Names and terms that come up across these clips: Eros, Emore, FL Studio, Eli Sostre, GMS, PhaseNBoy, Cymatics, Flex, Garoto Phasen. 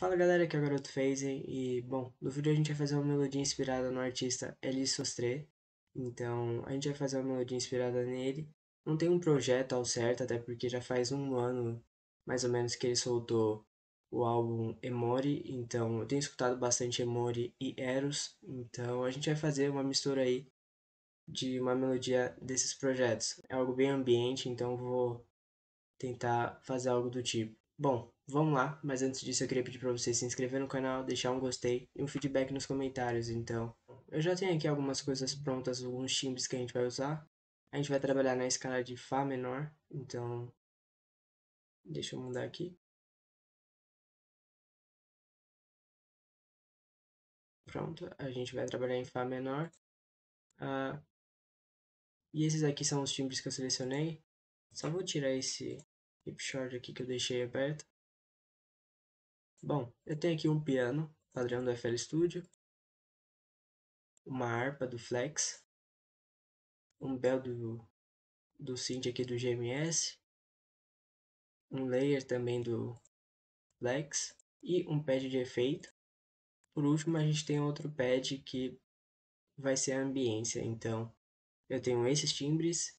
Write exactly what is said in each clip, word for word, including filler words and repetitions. Fala galera, aqui é o Garoto Phasen e, bom, no vídeo a gente vai fazer uma melodia inspirada no artista Eli Sostre. Então, a gente vai fazer uma melodia inspirada nele. Não tem um projeto ao certo, até porque já faz um ano, mais ou menos, que ele soltou o álbum Emore. Então, eu tenho escutado bastante Emore e Eros. Então, a gente vai fazer uma mistura aí de uma melodia desses projetos. É algo bem ambiente, então vou tentar fazer algo do tipo. Bom, vamos lá, mas antes disso eu queria pedir para vocês se inscrever no canal, deixar um gostei e um feedback nos comentários. Então, eu já tenho aqui algumas coisas prontas, alguns timbres que a gente vai usar. A gente vai trabalhar na escala de Fá menor, então deixa eu mudar aqui. Pronto, a gente vai trabalhar em Fá menor. Ah, e esses aqui são os timbres que eu selecionei. Só vou tirar esse hipshort aqui que eu deixei aberto. Bom, eu tenho aqui um piano, padrão do F L Studio, uma harpa do Flex, um bell do, do synth aqui do G M S, um layer também do Flex e um pad de efeito. Por último, a gente tem outro pad que vai ser a ambiência. Então, eu tenho esses timbres.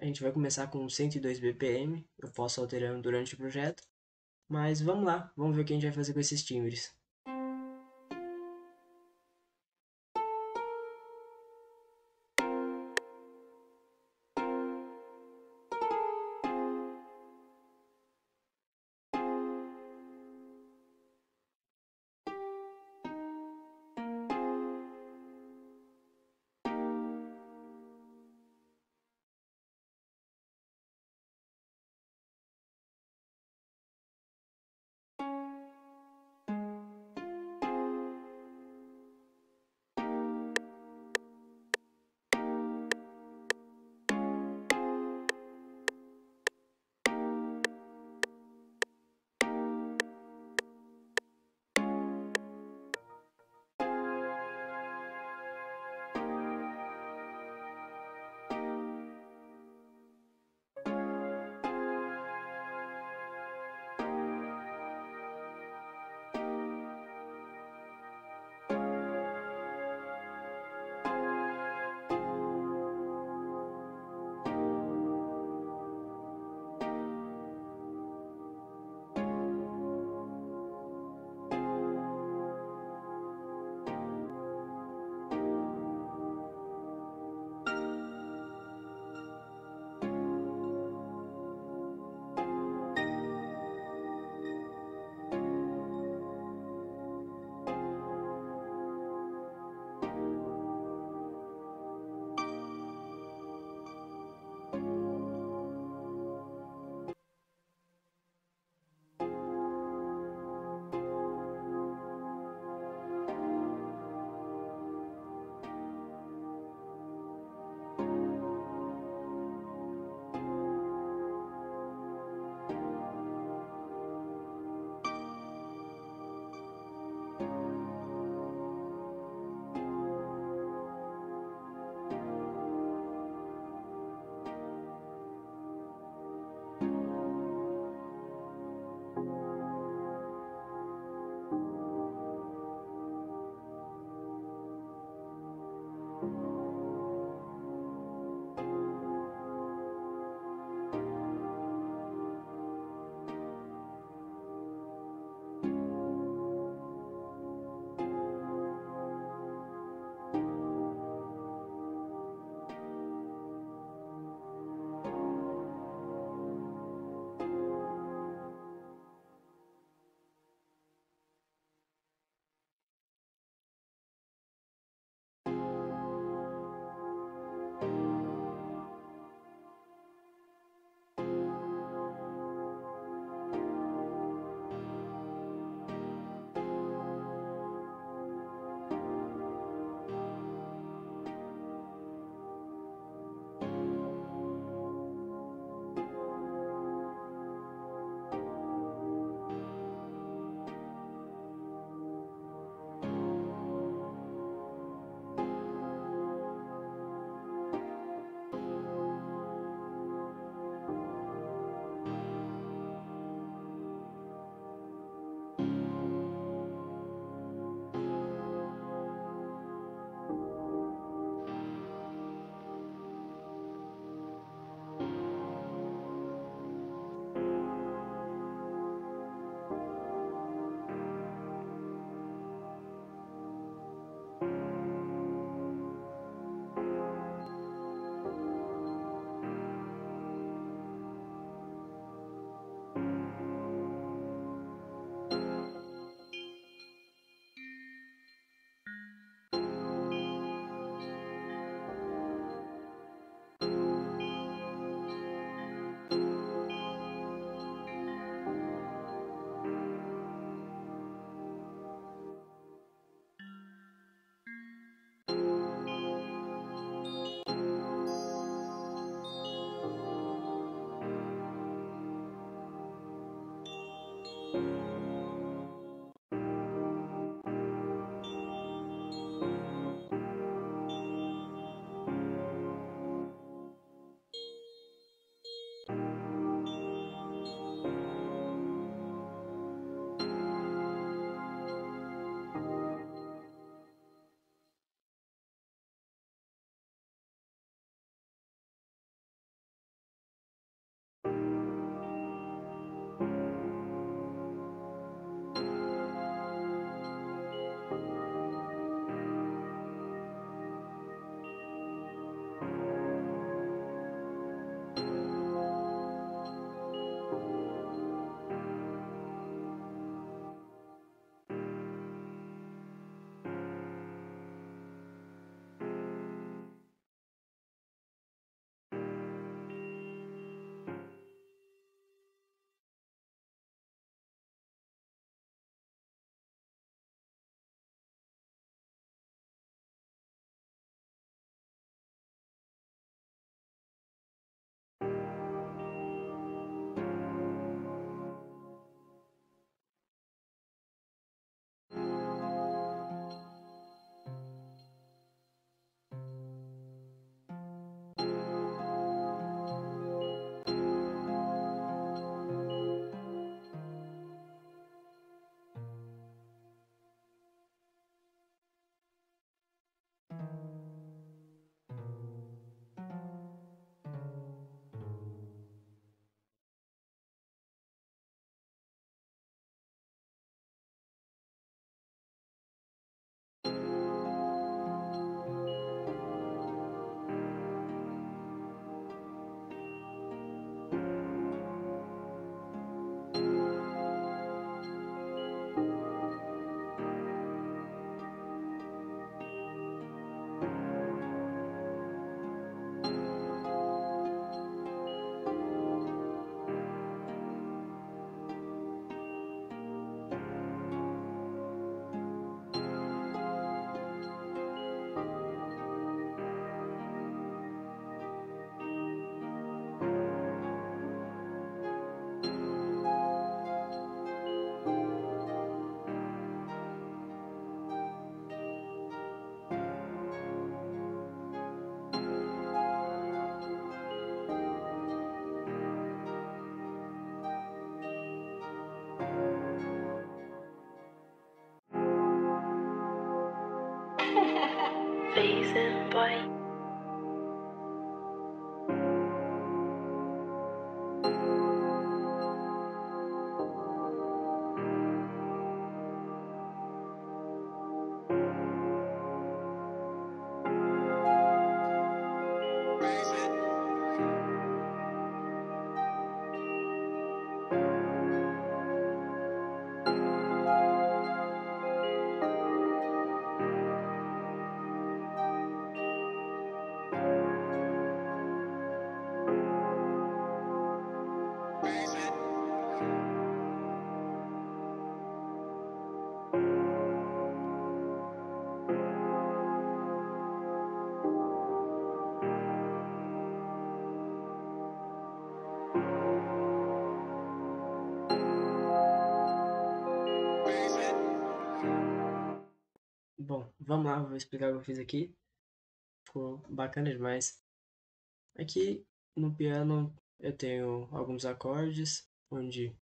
A gente vai começar com cento e dois B P M, eu posso alterando durante o projeto. Mas vamos lá, vamos ver o que a gente vai fazer com esses timbres. Phasen, boy. Bom, vamos lá, vou explicar o que eu fiz aqui. Ficou bacana demais. Aqui no piano eu tenho alguns acordes, onde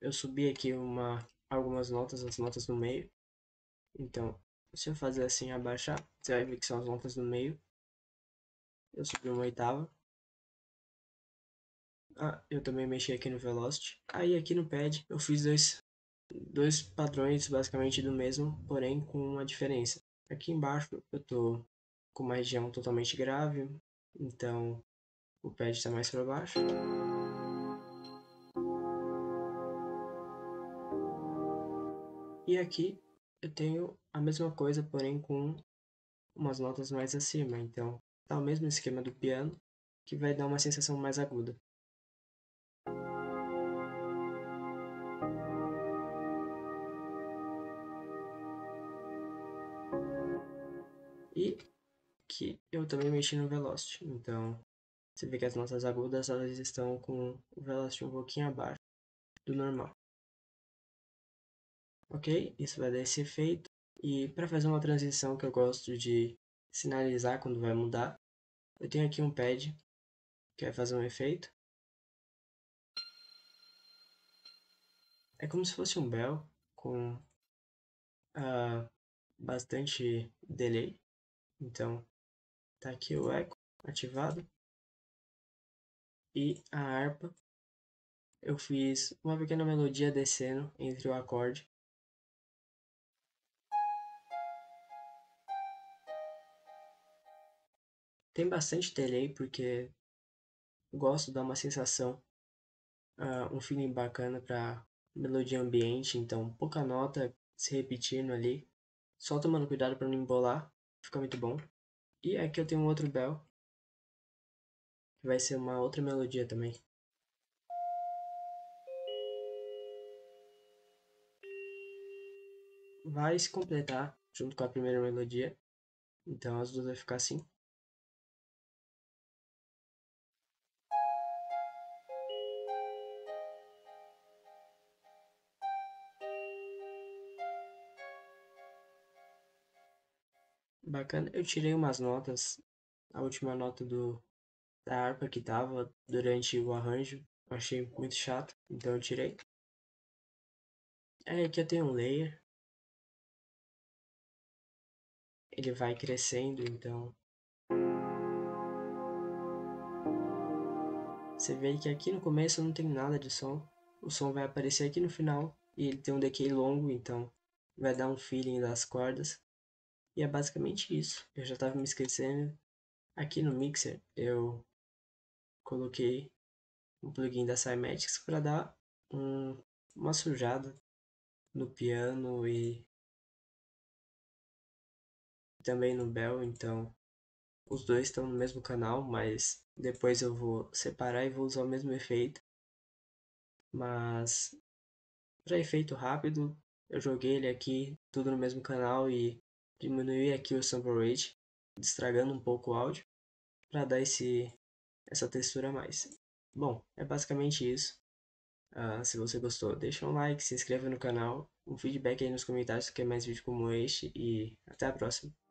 eu subi aqui uma, algumas notas, as notas no meio. Então, se eu fazer assim, abaixar, você vai ver que são as notas no meio. Eu subi uma oitava. Ah, eu também mexi aqui no velocity. Aí aqui no pad eu fiz dois... dois padrões basicamente do mesmo, porém com uma diferença. Aqui embaixo eu tô com uma região totalmente grave, então o pad está mais para baixo. E aqui eu tenho a mesma coisa, porém com umas notas mais acima, então tá o mesmo esquema do piano, que vai dar uma sensação mais aguda. E que eu também mexi no velocity, então você vê que as notas agudas elas estão com o velocity um pouquinho abaixo do normal. Ok, isso vai dar esse efeito. E para fazer uma transição que eu gosto de sinalizar quando vai mudar, eu tenho aqui um pad que vai fazer um efeito. É como se fosse um bell com uh, bastante delay. Então, tá aqui o eco ativado e a harpa. Eu fiz uma pequena melodia descendo entre o acorde. Tem bastante delay porque gosto de dar uma sensação, uh, um feeling bacana pra melodia ambiente. Então, pouca nota se repetindo ali, só tomando cuidado pra não embolar. Fica muito bom. E aqui eu tenho um outro bell, que vai ser uma outra melodia também. Vai se completar junto com a primeira melodia. Então as duas vai ficar assim. Bacana, eu tirei umas notas, a última nota do, da harpa que tava durante o arranjo, eu achei muito chato, então eu tirei. Aí aqui eu tenho um layer, ele vai crescendo, então você vê que aqui no começo não tem nada de som, o som vai aparecer aqui no final e ele tem um decay longo, então vai dar um feeling das cordas. E é basicamente isso. Eu já estava me esquecendo. Aqui no mixer eu coloquei um plugin da Cymatics para dar um, uma sujada no piano e também no bell. Então os dois estão no mesmo canal, mas depois eu vou separar e vou usar o mesmo efeito. Mas para efeito rápido eu joguei ele aqui tudo no mesmo canal e diminuir aqui o sample rate, estragando um pouco o áudio, para dar esse, essa textura a mais. Bom, é basicamente isso. Uh, se você gostou, deixa um like, se inscreva no canal, um feedback aí nos comentários se quer mais vídeo como este e até a próxima.